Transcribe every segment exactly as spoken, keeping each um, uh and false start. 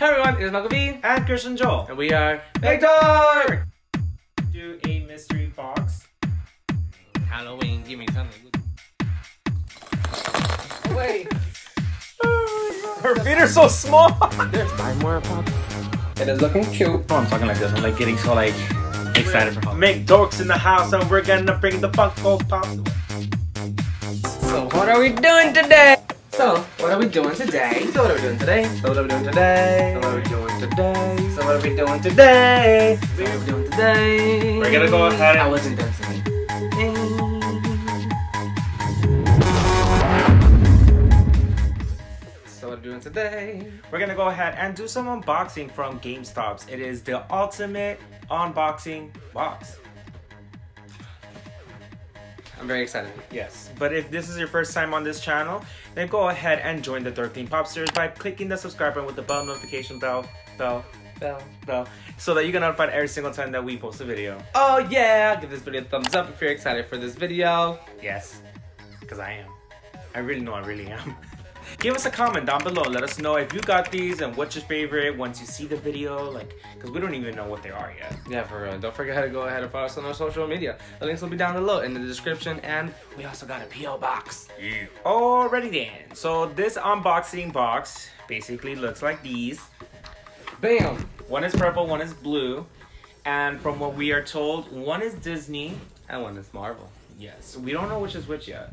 Hey everyone, it's Michael V and Christian Joel, and we are Big Dork! Do a mystery box. Halloween, give me something. Oh, wait. Oh, her feet are so small. There's five more pops. It is looking cute. Oh, I'm talking like this. I'm like getting so like excited for Halloween. Make dorks in the house, and we're gonna bring the Funko Pops. So what are we doing today? So, what are we doing today? So, what are we doing today? So, what are we doing today? So, what are we doing today? So, what are we doing today? So, what are we doing today? We're gonna go ahead and... I wasn't dancing. So, what are we doing today? We're gonna go ahead and do some unboxing from GameStop's. It is the ultimate unboxing box. I'm very excited. Yes, but if this is your first time on this channel, then go ahead and join the Dorklean Popsers by clicking the subscribe button with the bell notification bell, bell, bell, bell, so that you can notified every single time that we post a video. Oh yeah! Give this video a thumbs up if you're excited for this video. Yes, because I am. I really know I really am. Give us a comment down below. Let us know if you got these and what's your favorite once you see the video, like, because we don't even know what they are yet. Yeah, for real. Don't forget to go ahead and follow us on our social media. The links will be down below in the description, and we also got a P O box. Yeah. Alrighty then. So this unboxing box basically looks like these. Bam! One is purple, one is blue, and from what we are told, one is Disney and one is Marvel. Yes. We don't know which is which yet.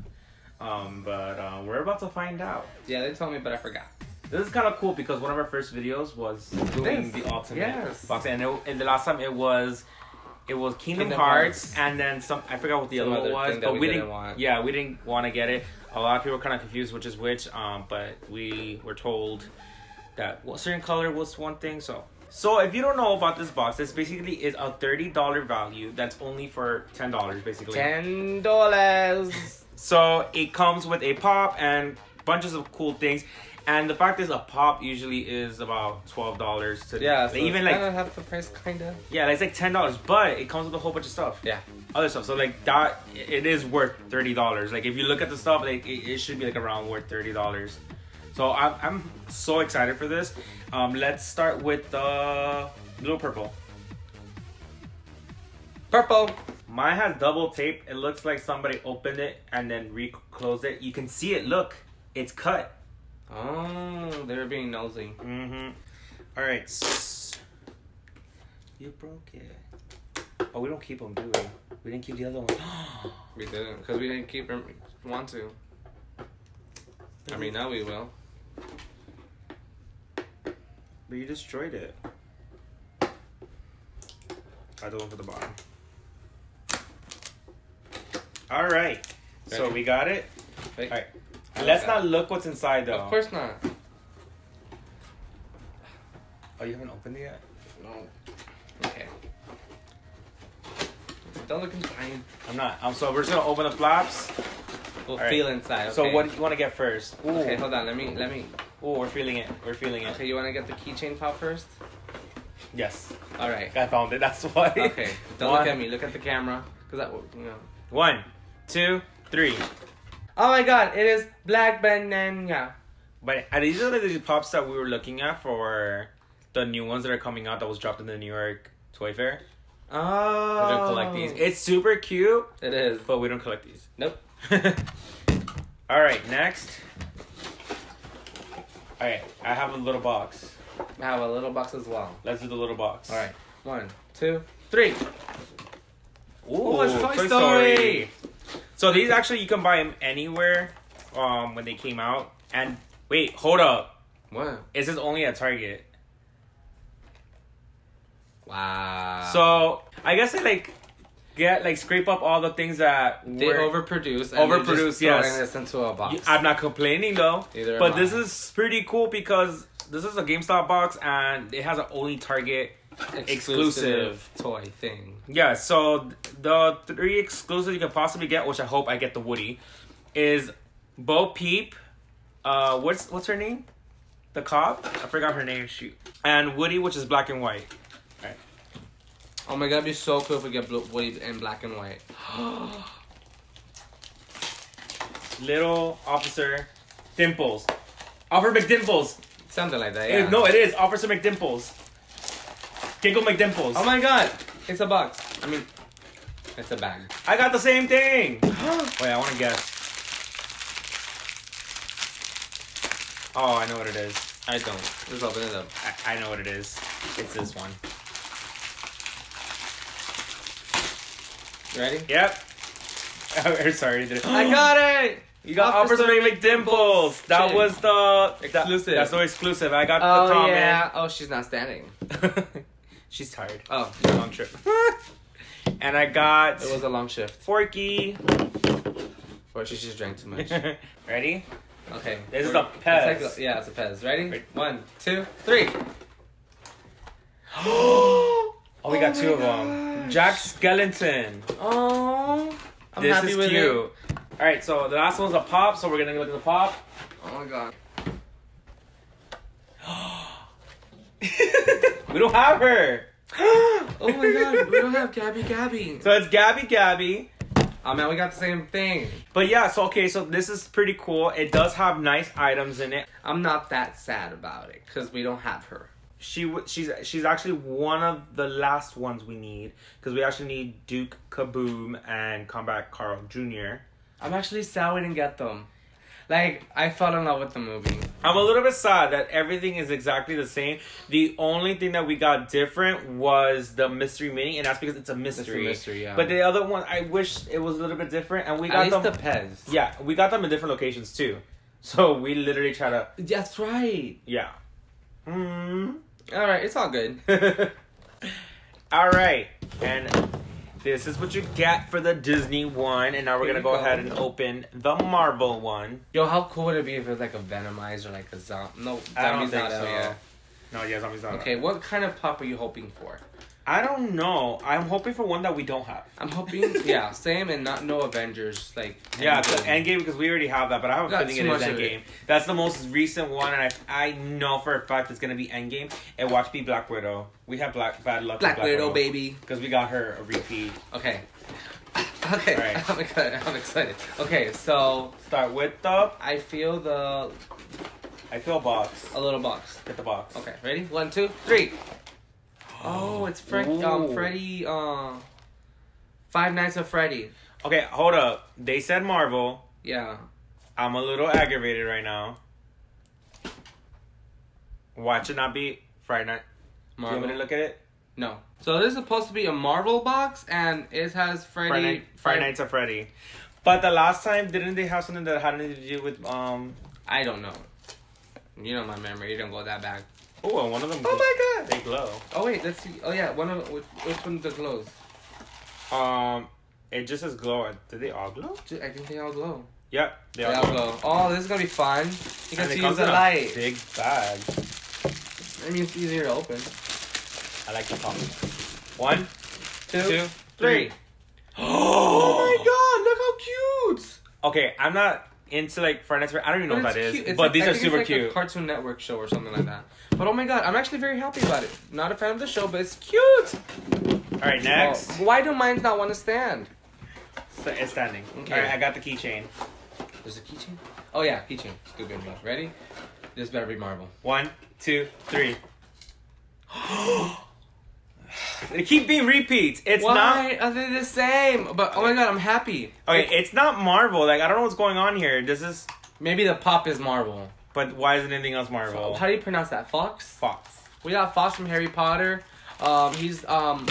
Um, but uh, we're about to find out. Yeah, they told me, but I forgot. This is kind of cool because one of our first videos was doing this. The ultimate yes. box, and, it, and the last time it was it was Kingdom, Kingdom Hearts, Hearts, and then some. I forgot what the some other one was, but we, we didn't. didn't want. Yeah, we didn't want to get it. A lot of people were kind of confused which is which. Um, but we were told that well, certain color was one thing. So, so if you don't know about this box, this basically is a thirty dollar value that's only for ten dollars, basically. Ten dollars. So it comes with a pop and bunches of cool things, and the fact is a pop usually is about twelve dollars today. Yeah, so like, even like kind of half the price, kind of. Yeah, like, it's like ten dollars, but it comes with a whole bunch of stuff. Yeah, other stuff. So like that, it is worth thirty dollars. Like if you look at the stuff, like it, it should be like around worth thirty dollars. So I'm I'm so excited for this. Um, let's start with the uh, little purple. Purple. Mine has double tape. It looks like somebody opened it and then reclosed it. You can see it. Look, it's cut. Oh, they were being nosy. Mm-hmm. All right. You broke it. Oh, we don't keep them, do we? We didn't keep the other one. We didn't, because we didn't keep them. Want to? I mean, now we will. But you destroyed it. I don't look at the bottom. All right, ready? So we got it. Wait. All right, let's not look what's inside though. Of course not. Oh, you haven't opened it yet? No. Okay. Don't look inside. I'm not. Um, so we're just gonna open the flaps. We'll right. feel inside. Okay? So what do you want to get first? Ooh. Okay, hold on. Let me. Let me. Oh, we're feeling it. We're feeling it. Okay, you want to get the keychain pop first? Yes. All right. I found it. That's why. Okay. Don't One. look at me. Look at the camera. Cause that, you know. One, two, three. Oh my god, it is black banana. But these are the pops that we were looking at for the new ones that are coming out that was dropped in the New York Toy Fair. Oh. We don't collect these. It's super cute. It is. But we don't collect these. Nope. Alright, next. Alright, I have a little box. I have a little box as well. Let's do the little box. Alright. One, two, three. Ooh, Ooh, it's Toy, Toy Story. Story! So these actually, you can buy them anywhere um, when they came out. And wait, hold up. What? This is only at Target. Wow. So I guess they like get like scrape up all the things that they were overproduced. And overproduced, they're just yes. throwing this into a box. I'm not complaining though. Neither but am I. This is pretty cool because this is a GameStop box and it has an only Target Exclusive, exclusive toy thing. Yeah, so the three exclusives you can possibly get, which I hope I get the Woody, is Bo Peep, uh, what's what's her name? The cop? I forgot her name, shoot. And Woody, which is black and white. All right. Oh my god, it'd be so cool if we get Woody in black and white. Little Officer McDimples. Officer McDimples. Something like that, yeah. It is, no, it is. Officer McDimples. Giggle McDimples. Oh my god. It's a box. I mean, it's a bag. I got the same thing. Wait, I want to guess. Oh, I know what it is. I don't. Just open it up. I, I know what it is. It's this one. You ready? Yep. Oh, sorry. Did it. I got it! You got Officer McDimples. That was the... Exclusive. That, that's the exclusive. I got oh, the comment. Yeah. Oh, she's not standing. She's tired. Oh. Long trip. And I got... It was a long shift. Forky. Forky just drank too much. Ready? Okay. This We're, is a Pez. It's like, yeah, it's a Pez. Ready? Wait. One, two, three. Oh, we got oh two of gosh. them. Jack Skellington. Oh. I'm this happy is with you. All right, so the last one's a pop, so we're gonna look at the pop. Oh my god. We don't have her. Oh my god, we don't have Gabby Gabby. So it's Gabby Gabby. Oh man, we got the same thing. But yeah, so okay, so this is pretty cool. It does have nice items in it. I'm not that sad about it because we don't have her. She w she's she's actually one of the last ones we need because we actually need Duke Kaboom and Comeback Carl Junior I'm actually sad we didn't get them. Like, I fell in love with the movie. I'm a little bit sad that everything is exactly the same. The only thing that we got different was the mystery mini, and that's because it's a mystery. It's a mystery, yeah. But the other one, I wish it was a little bit different, and we got them. At least the Pez. Yeah, we got them in different locations too. So we literally try to. That's right. Yeah. Hmm. All right, it's all good. All right, and this is what you get for the Disney one, and now we're gonna go, go ahead and open the Marvel one. Yo, how cool would it be if it was like a Venomized or like a zombie? No, zombies not so. Yeah. No, yeah, zombies not. Okay, out. What kind of pop are you hoping for? I don't know. I'm hoping for one that we don't have. I'm hoping, yeah, same and not no Avengers like. Endgame. Yeah, the Endgame because we already have that, but I have a feeling it is Endgame. It. That's the most recent one, and I I know for a fact it's gonna be Endgame. And watch me, Black Widow. We have black bad luck. Black, Black Widow, Widow, baby. Because we got her a repeat. Okay. Okay. Right. I'm excited. I'm excited. Okay, so start with the. I feel the. I feel a box. A little box. Get the box. Okay, ready? One, two, three. Oh, it's Fre um, Freddy, uh, Five Nights of Freddy. Okay, hold up. They said Marvel. Yeah. I'm a little aggravated right now. Why should not be Friday Night Marvel? Do you want me to look at it? No. So this is supposed to be a Marvel box, and it has Freddy. Friday Night, Friday Nights of Freddy. But the last time, didn't they have something that had anything to do with, um... I don't know. You know my memory. You don't go that back. Oh, and one of them. Oh my god! They glow. Oh wait, let's see. Oh yeah, one of which, which one does glows? Um, it just says glow. Did they all glow? Dude, I think they all glow. Yep, they, they all, all glow. glow. Oh, this is gonna be fun. You can use the light. Big bag. I mean, it's easier to open. I like the top. One, two, two three. three. Oh my god! Look how cute. Okay, I'm not. Into like Friday Nights of Freddy. I don't even know what that is, but like, these I are think super it's like cute. A Cartoon Network show or something like that. But oh my god, I'm actually very happy about it. Not a fan of the show, but it's cute. All right, next. Oh, why do mine not want to stand? So it's standing. Okay. All right, I got the keychain. There's a keychain. Oh yeah, keychain. Stupid me. Ready? This better be Marvel. One, two, three. They keep being repeats. It's Why not. Why are they the same? But oh my god, I'm happy. Okay, like, it's not Marvel. Like, I don't know what's going on here. This is. Maybe the pop is Marvel. But why isn't anything else Marvel? How do you pronounce that? Fox? Fox. We got Fox from Harry Potter. Um, he's. um,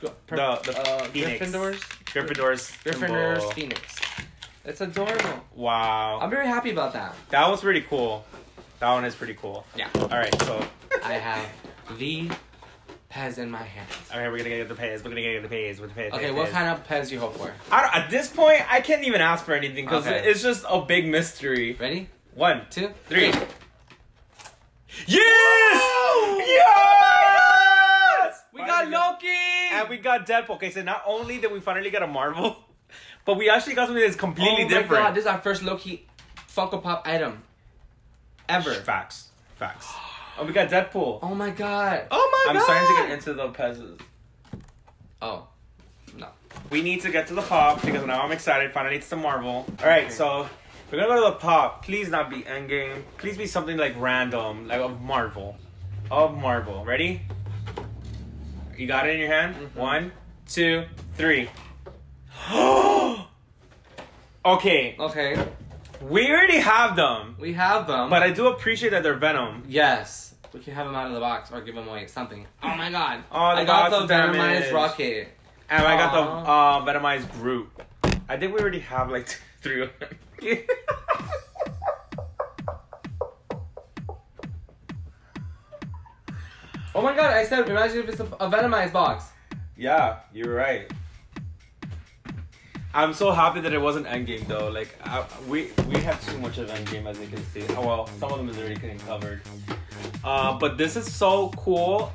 The, the uh, Phoenix. Gryffindors. Gryffindors. Gryffindors. Phoenix. It's adorable. Wow. I'm very happy about that. That was pretty cool. That one is pretty cool. Yeah. Alright, so. I have the. Pez in my hand. Okay, we're gonna get the Pez. We're gonna get the Pez with the Pez. Okay, Pez. What kind of Pez you hope for? I don't, at this point, I can't even ask for anything because okay. It's just a big mystery. Ready? One, two, three. three. Yes! Oh! Yes! Oh, we finally got Loki! And we got Deadpool. Okay, so not only did we finally get a Marvel, but we actually got something that's completely oh different. Oh my god, this is our first Loki Funko Pop item ever. Facts. Facts. Oh, we got Deadpool. Oh my god. Oh my god. I'm starting to get into the Pez's. Oh. No. We need to get to the pop because now I'm excited. Finally, it's the Marvel. Alright, okay. So We're gonna go to the pop. Please not be Endgame. Please be something like random, like of Marvel. Of Marvel. Ready? You got it in your hand? Mm-hmm. One, two, three. Okay. Okay. We already have them. We have them. But I do appreciate that they're Venom. Yes. We can have them out of the box or give them away. Something. Oh my god. Oh, the I got the Venomized Rocket. And Aww. I got the uh, Venomized Groot. I think we already have like two, three of them. Oh my god, I said imagine if it's a, a Venomized box. Yeah, you're right. I'm so happy that it wasn't Endgame though. Like I, we we have too much of Endgame, as you can see. Oh well, some of them is already getting covered. Uh, but this is so cool.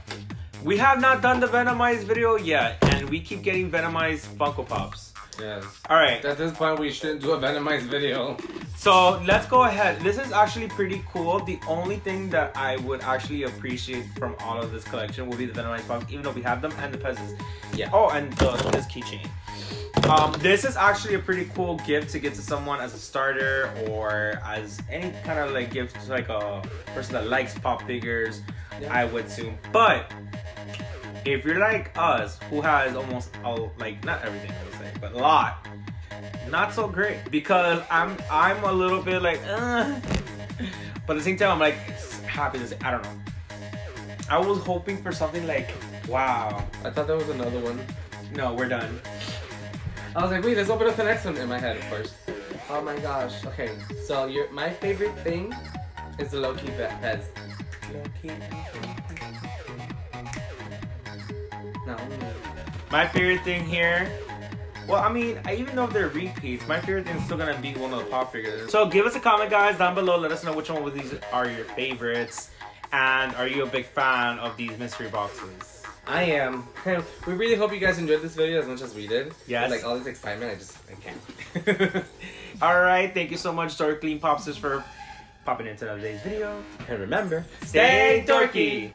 We have not done the Venomized video yet, and we keep getting Venomized Funko Pops. Yes. All right. At this point, we shouldn't do a Venomized video. So let's go ahead. This is actually pretty cool. The only thing that I would actually appreciate from all of this collection will be the Venomized box, even though we have them, and the peasants. Yeah. Oh, and the, this keychain. Um, this is actually a pretty cool gift to get to someone as a starter or as any kind of like gift to like a person that likes pop figures, yeah. I would assume. But if you're like us, who has almost all, like not everything I would say, but a lot, not so great because I'm I'm a little bit like, uh, but at the same time I'm like happy to say I don't know. I was hoping for something like, wow. I thought there was another one. No, we're done. I was like, wait, let's open up the next one in my head first. Oh my gosh. Okay, so your my favorite thing is the Loki pez. Loki. No. My favorite thing here, well, I mean, I, even though they're repeats, my favorite thing is still gonna be one of the pop figures. So give us a comment, guys, down below. Let us know which one of these are your favorites, and are you a big fan of these mystery boxes? I am. We really hope you guys enjoyed this video as much as we did. Yes. With, like all this excitement, I just I can't. All right, thank you so much, Dorklean Popsers, for popping into today's video. And remember, stay dorky.